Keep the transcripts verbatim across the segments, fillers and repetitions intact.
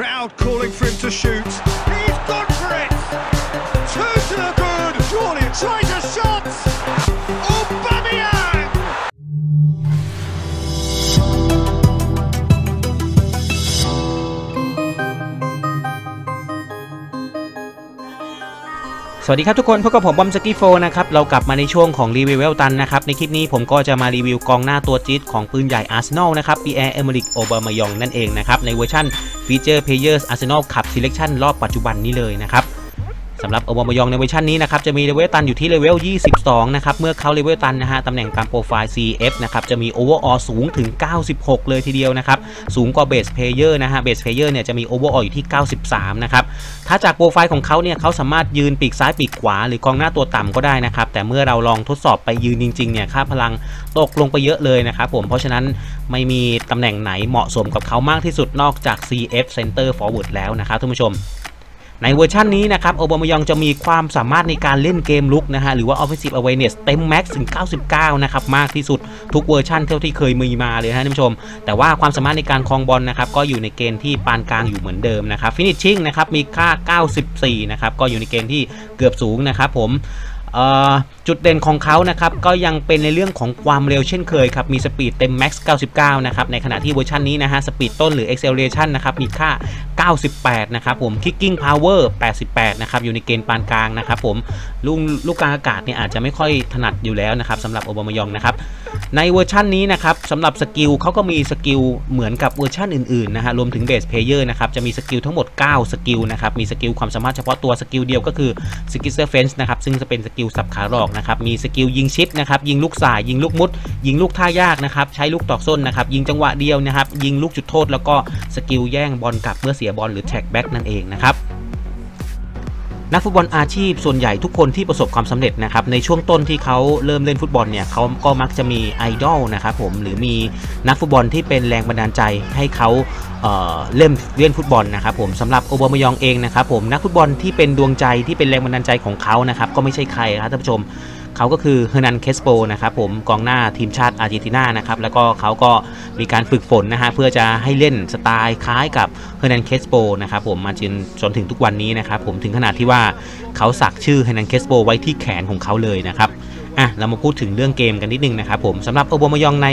Crowd calling for him to shoot. He's gone for it! Two to the good! Surely it's right a shot!สวัสดีครับทุกคนพบกับผมบอมสกี้โฟนะครับเรากลับมาในช่วงของรีวิวเวลตันนะครับในคลิปนี้ผมก็จะมารีวิวกองหน้าตัวจี๊ดของปืนใหญ่ Arsenal นะครับปีแอร์ เอเมริก โอบามายองนั่นเองนะครับในเวอร์ชัน Feature Players Arsenal Cup Selection รอบปัจจุบันนี้เลยนะครับสำหรับโอบามายองในเวอร์ชันนี้นะครับจะมีเลเวลตันอยู่ที่เลเวลยี่สิบสองนะครับเมื่อเขาเลเวลตันนะฮะตำแหน่งตามโปรไฟล์ ซี เอฟ นะครับจะมีโอเวอร์ออลสูงถึงเก้าสิบหกเลยทีเดียวนะครับสูงกว่าเบสเพลเยอร์นะฮะเบสเพลเยอร์เนี่ยจะมีโอเวอร์ออลอยู่ที่เก้าสิบสามนะครับถ้าจากโปรไฟล์ของเขาเนี่ยเขาสามารถยืนปีกซ้ายปีกขวาหรือกองหน้าตัวต่ำก็ได้นะครับแต่เมื่อเราลองทดสอบไปยืนจริงๆเนี่ยค่าพลังตกลงไปเยอะเลยนะครับผมเพราะฉะนั้นไม่มีตำแหน่งไหนเหมาะสมกับเขามากที่สุดนอกจาก ซี เอฟ Center Forward แล้วนะครับท่านผู้ชมในเวอร์ชันนี้นะครับโอบามายองจะมีความสามารถในการเล่นเกมลุกนะฮะหรือว่า offensive awareness เต็มแม็กซ์ถึงเก้าสิบเก้านะครับมากที่สุดทุกเวอร์ชันเท่าที่เคยมีมาเลยนะท่านผู้ชมแต่ว่าความสามารถในการครองบอล น, นะครับก็อยู่ในเกณฑ์ที่ปานกลางอยู่เหมือนเดิมนะครับ finishing นะครับมีค่าเก้าสิบสี่นะครับก็อยู่ในเกณฑ์ที่เกือบสูงนะครับผมจุดเด่นของเขานะครับก็ยังเป็นในเรื่องของความเร็วเช่นเคยครับมีสปีดเต็ม Max เก้าสิบเก้านะครับในขณะที่เวอร์ชันนี้นะฮะสปีดต้นหรือ Acceleration นะครับมีค่าเก้าสิบแปดนะครับผม Kicking Power แปดสิบแปดนะครับอยู่ในเกณฑ์ปานกลางนะครับผมลูกลูกกลางอากาศเนี่ยอาจจะไม่ค่อยถนัดอยู่แล้วนะครับสำหรับโอบามายองนะครับในเวอร์ชันนี้นะครับสำหรับสกิลเขาก็มีสกิลเหมือนกับเวอร์ชันอื่นๆนะฮะรวมถึง Base Player นะครับจะมีสกิลทั้งหมดเก้าสกิลนะครับมีสกิลความสามารถเฉพาะตัวสกิลเดียวก็คือ Skill Defense นะครับซึ่งจะเป็นสกิลสับขาหลอกนะครับมีสกิลยิงชิปนะครับยิงลูกสายยิงลูกมุดยิงลูกท่ายากนะครับใช้ลูกตอกส้นนะครับยิงจังหวะเดียวนะครับยิงลูกจุดโทษแล้วก็สกิลแย่งบอลกลับเมื่อเสียบอลหรือแท็กแบ็กนั่นเองนะครับนักฟุตบอลอาชีพส่วนใหญ่ทุกคนที่ประสบความสำเร็จนะครับในช่วงต้นที่เขาเริ่มเล่นฟุตบอลเนี่ยเขาก็มักจะมีไอดอลนะครับผมหรือมีนักฟุตบอลที่เป็นแรงบันดาลใจให้เขาเอ่อเล่นเล่นฟุตบอลนะครับผมสำหรับโอบามายองเองนะครับผมนักฟุตบอลที่เป็นดวงใจที่เป็นแรงบันดาลใจของเขานะครับก็ไม่ใช่ใครครับท่านผู้ชมเขาก็คือเฮอร์นัน เคสโปนะครับผมกองหน้าทีมชาติอาร์เจนตินานะครับแล้วก็เขาก็มีการฝึกฝนนะฮะเพื่อจะให้เล่นสไตล์คล้ายกับเฮอร์นัน เคสโปนะครับผมมาจนจนถึงทุกวันนี้นะครับผมถึงขนาดที่ว่าเขาสักชื่อเฮอร์นัน เคสโปไว้ที่แขนของเขาเลยนะครับอ่ะเรามาพูดถึงเรื่องเกมกันนิดนึงนะครับผมสำหรับโอบามายองใน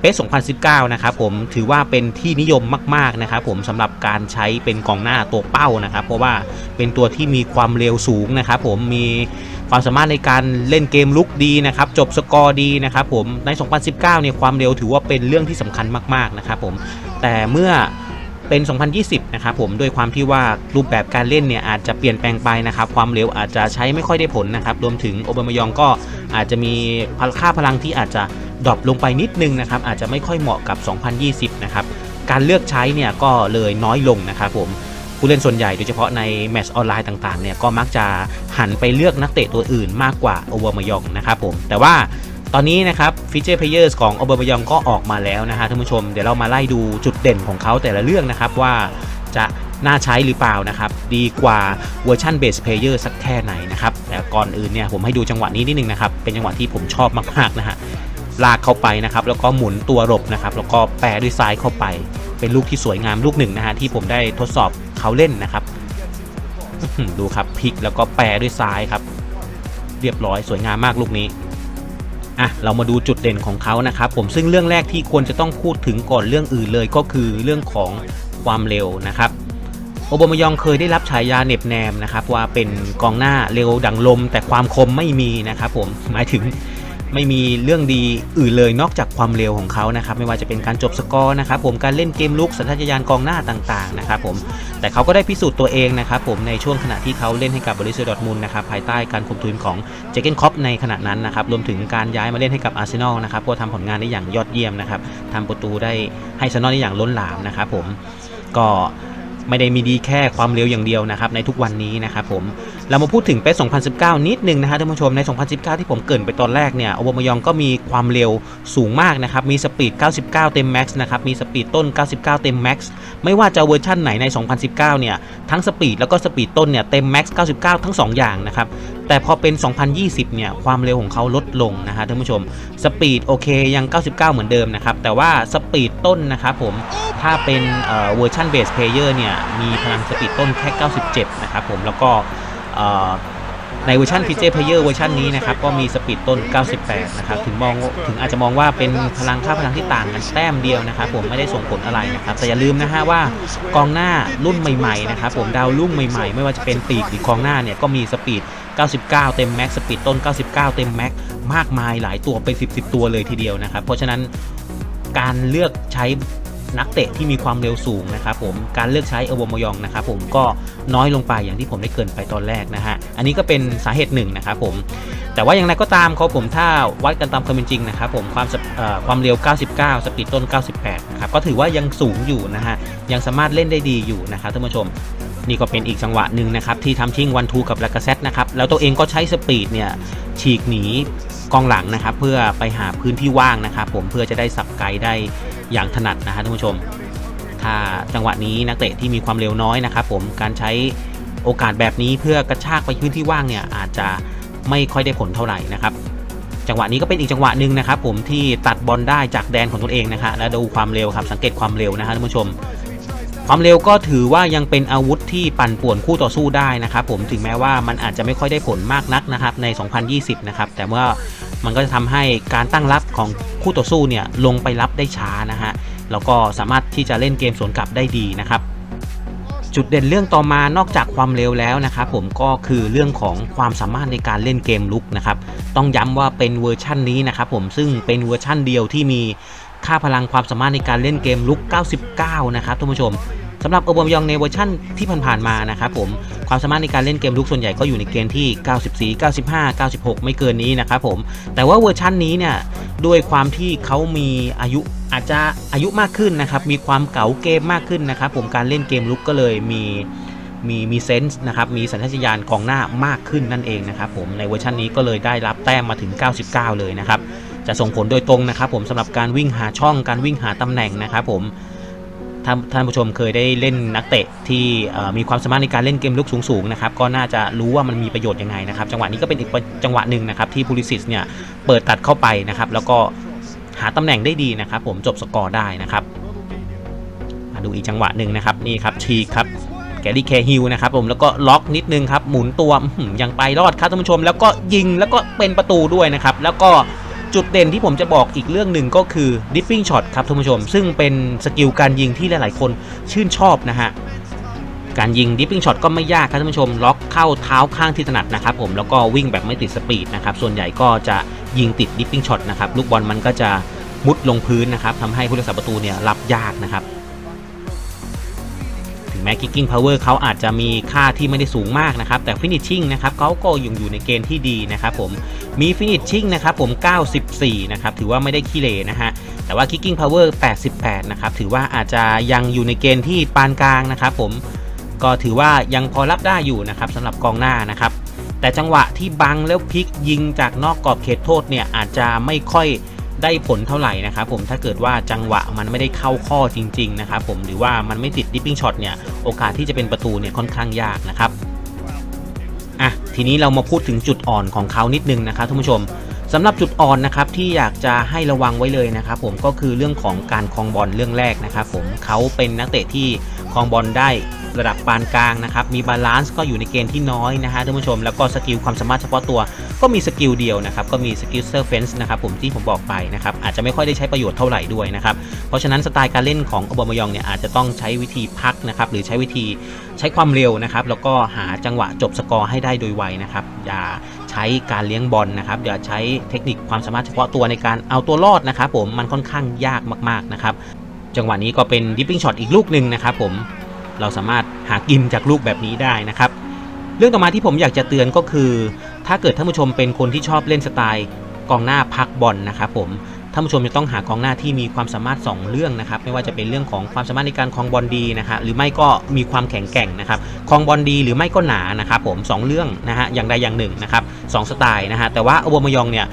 เปสสองพันสิบเก้านะครับผมถือว่าเป็นที่นิยมมากๆนะครับผมสำหรับการใช้เป็นกองหน้าตัวเป้านะครับเพราะว่าเป็นตัวที่มีความเร็วสูงนะครับผมมีความสามารถในการเล่นเกมลุกดีนะครับจบสกอร์ดีนะครับผมในสองพันสิบเก้าเนี่ยความเร็วถือว่าเป็นเรื่องที่สำคัญมากๆนะครับผมแต่เมื่อเป็นสองพันยี่สิบนะครับผมด้วยความที่ว่ารูปแบบการเล่นเนี่ยอาจจะเปลี่ยนแปลงไปนะครับความเร็วอาจจะใช้ไม่ค่อยได้ผลนะครับรวมถึงโอบามายองก็อาจจะมีค่าพลังที่อาจจะดรอปลงไปนิดนึงนะครับอาจจะไม่ค่อยเหมาะกับสองพันยี่สิบนะครับการเลือกใช้เนี่ยก็เลยน้อยลงนะครับผมผู้เล่นส่วนใหญ่โดยเฉพาะในแมตช์ออนไลน์ต่างๆเนี่ยก็มักจะหันไปเลือกนักเตะตัวอื่นมากกว่าโอบามายองนะครับผมแต่ว่าตอนนี้นะครับฟีเจอร์เพลเยอร์ของโอบามายองก็ออกมาแล้วนะฮะท่านผู้ชมเดี๋ยวเรามาไล่ดูจุดเด่นของเขาแต่ละเรื่องนะครับว่าจะน่าใช้หรือเปล่านะครับดีกว่าเวอร์ชันเบสเพลเยอร์สักแค่ไหนนะครับแต่ก่อนอื่นเนี่ยผมให้ดูจังหวะนี้นิดนึงนะครับเป็นจังหวะที่ผมชอบมากๆนะฮะลากเข้าไปนะครับแล้วก็หมุนตัวหลบนะครับแล้วก็แปรด้วยซ้ายเข้าไปเป็นลูกที่สวยงามลูกหนึ่งนะฮะที่ผมได้ทดสอบเขาเล่นนะครับดูครับพลิกแล้วก็แปรด้วยซ้ายครับเรียบร้อยสวยงามมากลูกนี้อ่ะเรามาดูจุดเด่นของเขานะครับผมซึ่งเรื่องแรกที่ควรจะต้องพูดถึงก่อนเรื่องอื่นเลยก็คือเรื่องของความเร็วนะครับโอบามายองเคยได้รับฉายาเน็บแนมนะครับว่าเป็นกองหน้าเร็วดังลมแต่ความคมไม่มีนะครับผมหมายถึงไม่มีเรื่องดีอื่นเลยนอกจากความเร็วของเขานะครับไม่ว่าจะเป็นการจบสกอร์นะครับผมการเล่นเกมลุกสัญชาตญาณกองหน้าต่างๆนะครับผมแต่เขาก็ได้พิสูจน์ตัวเองนะครับผมในช่วงขณะที่เขาเล่นให้กับบรูสเซียดอร์ทมุนด์นะครับภายใต้การคุมทีมของเจอร์เกนคล็อปในขณะนั้นนะครับรวมถึงการย้ายมาเล่นให้กับอาร์เซนอลนะครับก็ทำผลงานได้อย่างยอดเยี่ยมนะครับทำประตูได้ให้อาร์เซนอลได้อย่างล้นหลามนะครับผมก็ไม่ได้มีดีแค่ความเร็วอย่างเดียวนะครับในทุกวันนี้นะครับผม เรามาพูดถึงเป๊ะสองพันสิบเก้านิดนึงนะฮะท่านผู้ชมในสองพันสิบเก้าที่ผมเกริ่นไปตอนแรกเนี่ยอโบมายองก็มีความเร็วสูงมากนะครับมีสปีดเก้าสิบเก้าเต็มแม็กซ์นะครับมีสปีดต้นเก้าสิบเก้าเต็มแม็กซ์ไม่ว่าจะเวอร์ชั่นไหนในสองพันสิบเก้าเนี่ยทั้งสปีดแล้วก็สปีดต้นเนี่ยเต็มแม็กซ์เก้าสิบเก้าทั้งสองอย่างนะครับแต่พอเป็นสองพันยี่สิบเนี่ยความเร็วของเขาลดลงนะฮะท่านผู้ชมสปีดโอเคยังเก้าสิบเก้าเหมือนเดิมนะครับแต่ว่าสปีดต้นนะครับผมถ้าเป็นเวอร์ชันเบสเพลเยอร์เนี่ยมีพลังสปีดต้นแค่เก้าสิบเจ็ดนะครับผมแล้วก็ในเวอร์ชัน พี เจ Player เวอร์ชันนี้นะครับก็มีสปีดต้นเก้าสิบแปดนะครับถึงมองถึงอาจจะมองว่าเป็นพลังค่าพลังที่ต่างกันแต้มเดียวนะครับผมไม่ได้ส่งผลอะไรนะครับแต่อย่าลืมนะฮะว่ากองหน้ารุ่นใหม่ๆนะครับผมดาวรุ่งใหม่ๆไม่ว่าจะเป็นปีกหรือกองหน้าเนี่ยก็มีสปีดเก้าสิบเก้าเต็มแม็กสปีดต้นเก้าสิบเก้าเต็มแม็กมากมายหลายตัวเป็นสิบ สิบตัวเลยทีเดียวนะครับเพราะฉะนั้นการเลือกใช้นักเตะที่มีความเร็วสูงนะครับผมการเลือกใช้อโบมายองนะครับผมก็น้อยลงไปอย่างที่ผมได้เกริ่นไปตอนแรกนะฮะอันนี้ก็เป็นสาเหตุหนึ่งนะครับผมแต่ว่าอย่างไรก็ตามเขาผมถ้าวัดกันตามความเป็นจริงนะครับผมความความเร็วเก้าสิบเก้าสปีดต้นเก้าสิบแปดนะครับก็ถือว่ายังสูงอยู่นะฮะยังสามารถเล่นได้ดีอยู่นะครับท่านผู้ชมนี่ก็เป็นอีกจังหวะหนึ่งนะครับที่ทำชิ่งวันทูกับลากาเซตนะครับแล้วตัวเองก็ใช้สปีดเนี่ยฉีกหนีกองหลังนะครับเพื่อไปหาพื้นที่ว่างนะครับผมเพื่อจะได้สับไกได้อย่างถนัดนะฮะท่านผู้ชมถ้าจังหวะนี้นักเตะที่มีความเร็วน้อยนะครับผมการใช้โอกาสแบบนี้เพื่อกระชากไปพื้นที่ว่างเนี่ยอาจจะไม่ค่อยได้ผลเท่าไหร่นะครับจังหวะนี้ก็เป็นอีกจังหวะหนึ่งนะครับผมที่ตัดบอลได้จากแดนของตนเองนะครับและดูความเร็วครับสังเกตความเร็วนะฮะท่านผู้ชมความเร็วก็ถือว่ายังเป็นอาวุธที่ปั่นป่วนคู่ต่อสู้ได้นะครับผมถึงแม้ว่ามันอาจจะไม่ค่อยได้ผลมากนักนะครับในสองพันยี่สิบนะครับแต่ว่ามันก็จะทำให้การตั้งรับของคู่ต่อสู้เนี่ยลงไปรับได้ช้านะฮะแล้วก็สามารถที่จะเล่นเกมสวนกลับได้ดีนะครับจุดเด่นเรื่องต่อมานอกจากความเร็วแล้วนะครับผมก็คือเรื่องของความสามารถในการเล่นเกมลุกนะครับต้องย้ำว่าเป็นเวอร์ชันนี้นะครับผมซึ่งเป็นเวอร์ชันเดียวที่มีค่าพลังความสามารถในการเล่นเกมลุกเก้าสิบเก้านะครับท่านผู้ชมสำหรับอโบมายองในเวอร์ชั่นที่ผ่านๆมานะครับผมความสามารถในการเล่นเกมลุกส่วนใหญ่ก็อยู่ในเกณฑ์ที่เก้าสิบสี่ เก้าสิบห้า เก้าสิบหกไม่เกินนี้นะครับผมแต่ว่าเวอร์ชั่นนี้เนี่ยด้วยความที่เขามีอายุอาจจะอายุมากขึ้นนะครับมีความเก๋าเกมมากขึ้นนะครับผมการเล่นเกมลุกก็เลยมีมีมีเซนส์นะครับมีสัญชาตญาณกองหน้ามากขึ้นนั่นเองนะครับผมในเวอร์ชันนี้ก็เลยได้รับแต้มมาถึงเก้าสิบเก้าเลยนะครับจะส่งผลโดยตรงนะครับผมสำหรับการวิ่งหาช่องการวิ่งหาตำแหน่งนะครับผมท่านผู้ชมเคยได้เล่นนักเตะที่มีความสามารถในการเล่นเกมลุกสูงๆนะครับก็น่าจะรู้ว่ามันมีประโยชน์ยังไงนะครับจังหวะนี้ก็เป็นอีกจังหวะหนึ่งนะครับที่พูลิซิชเนี่ยเปิดตัดเข้าไปนะครับแล้วก็หาตำแหน่งได้ดีนะครับผมจบสกอร์ได้นะครับมาดูอีกจังหวะหนึ่งนะครับนี่ครับชีครับแกรี่เคฮิลนะครับผมแล้วก็ล็อกนิดนึงครับหมุนตัวยังไปรอดครับท่านผู้ชมแล้วก็ยิงแล้วก็เป็นประตูด้วยนะครับแล้วก็จุดเด่นที่ผมจะบอกอีกเรื่องหนึ่งก็คือดิฟฟิ้งช็อตครับท่านผู้ชมซึ่งเป็นสกิลการยิงที่หลายๆคนชื่นชอบนะฮะการยิงดิฟฟิ้งช็อตก็ไม่ยากครับท่านผู้ชมล็อกเข้าเท้าข้างที่ถนัดนะครับผมแล้วก็วิ่งแบบไม่ติดสปีดนะครับส่วนใหญ่ก็จะยิงติดดิฟฟิ้งช็อตนะครับลูกบอลมันก็จะมุดลงพื้นนะครับทำให้ผู้รักษาประตูเนี่ยรับยากนะครับถึงแม้คิกกิ้งพาวเวอร์เขาอาจจะมีค่าที่ไม่ได้สูงมากนะครับแต่ฟินิชชิ่งนะครับเขาก็ยังอยู่ในเกณฑ์ที่ดีนะครับผมมีฟินิชชิ่งนะครับผมเก้าสิบสี่นะครับถือว่าไม่ได้ขี้เหร่นะฮะแต่ว่า Kicking Power แปดสิบแปดนะครับถือว่าอาจจะยังอยู่ในเกณฑ์ที่ปานกลางนะครับผมก็ถือว่ายังพอรับได้อยู่นะครับสำหรับกองหน้านะครับแต่จังหวะที่บังแล้วพลิกยิงจากนอกกรอบเขตโทษเนี่ยอาจจะไม่ค่อยได้ผลเท่าไหร่นะครับผมถ้าเกิดว่าจังหวะมันไม่ได้เข้าข้อจริงๆนะครับผมหรือว่ามันไม่ติดดิปปิ้งช็อตเนี่ยโอกาสที่จะเป็นประตูเนี่ยค่อนข้างยากนะครับอ่ะทีนี้เรามาพูดถึงจุดอ่อนของเขานิดนึงนะครับท่านผู้ชมสำหรับจุดอ่อนนะครับที่อยากจะให้ระวังไว้เลยนะครับผมก็คือเรื่องของการครองบอลเรื่องแรกนะครับผมเขาเป็นนักเตะที่ครองบอลได้ระดับปานกลางนะครับมีบาลานซ์ก็อยู่ในเกณฑ์ที่น้อยนะฮะท่านผู้ชมแล้วก็สกิลความสามารถเฉพาะตัวก็มีสกิลเดียวนะครับก็มีสกิลเซอร์เฟนส์นะครับผมที่ผมบอกไปนะครับอาจจะไม่ค่อยได้ใช้ประโยชน์เท่าไหร่ด้วยนะครับเพราะฉะนั้นสไตล์การเล่นของอโบมายองเนี่ยอาจจะต้องใช้วิธีพักนะครับหรือใช้วิธีใช้ความเร็วนะครับแล้วก็หาจังหวะจบสกอร์ให้ได้โดยไวนะครับอย่าใช้การเลี้ยงบอลนะครับอย่าใช้เทคนิคความสามารถเฉพาะตัวในการเอาตัวรอดนะครับผมมันค่อนข้างยากมากๆนะครับจังหวะนี้ก็เป็นดิปปิ้งช็อตอีกลูกนึงนะครับผมเราสามารถหากินจากลูกแบบนี้ได้นะครับเรื่องต่อมาที่ผมอยากจะเตือนก็คือถ้าเกิดท่านผู้ชมเป็นคนที่ชอบเล่นสไตล์กองหน้าพักบอลนะครับผม ท่านผู้ชมจะต้องหากองหน้าที่มีความสามารถสองเรื่องนะครับไม่ว่าจะเป็นเรื่องของความสามารถในการครองบอลดีนะครับหรือไม่ก็มีความแข็งแกร่งนะครับครองบอลดีหรือไม่ก็หนานะครับผมสองเรื่องนะฮะอย่างใดอย่างหนึ่งนะครับสองสไตล์นะฮะแต่ว่าอโบมายองเนี่ย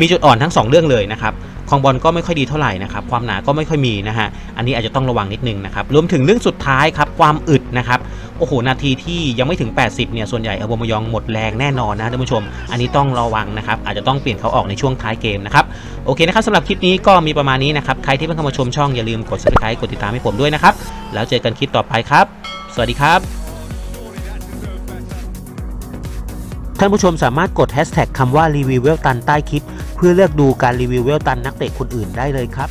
มีจุดอ่อนทั้งสองเรื่องเลยนะครับครองบอลก็ไม่ค่อยดีเท่าไหร่นะครับความหนาก็ไม่ค่อยมีนะฮะอันนี้อาจจะต้องระวังนิดนึงนะครับรวมถึงเรื่องสุดท้ายครับความอึดนะครับโอ้โหนาทีที่ยังไม่ถึงแปดสิบเนี่ยส่วนใหญ่อโบมายองหมดแรงแน่นอนนะท่านผู้ชมอันนี้ต้องระวังนะครับอาจจะต้องเปลี่ยนเขาออกในช่วงท้ายเกมนะครับโอเคนะครับสำหรับคลิปนี้ก็มีประมาณนี้นะครับใครที่เพิ่งเข้ามาชมช่องอย่าลืมกด Subscribe กดติดตามให้ผมด้วยนะครับแล้วเจอกันคลิปต่อไปครับสวัสดีครับท่านผู้ชมสามารถกดแฮชแท็กคำว่ารีวิวเวลตันใต้คลิปเพื่อเลือกดูการรีวิวเวลตันนักเตะคนอื่นได้เลยครับ